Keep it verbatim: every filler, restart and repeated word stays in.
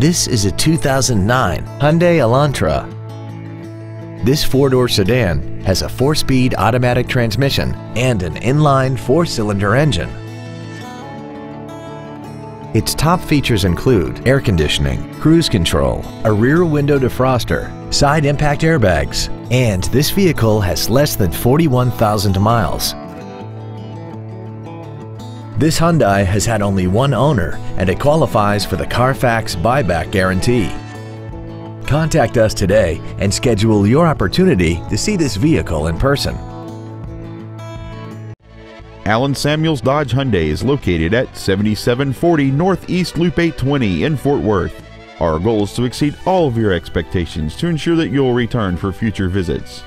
This is a two thousand nine Hyundai Elantra. This four-door sedan has a four-speed automatic transmission and an inline four-cylinder engine. Its top features include air conditioning, cruise control, a rear window defroster, side impact airbags, and this vehicle has less than forty-one thousand miles. This Hyundai has had only one owner and it qualifies for the Carfax buyback guarantee. Contact us today and schedule your opportunity to see this vehicle in person. Allen Samuels Dodge Hyundai is located at seventy-seven forty Northeast Loop eight twenty in Fort Worth. Our goal is to exceed all of your expectations to ensure that you'll return for future visits.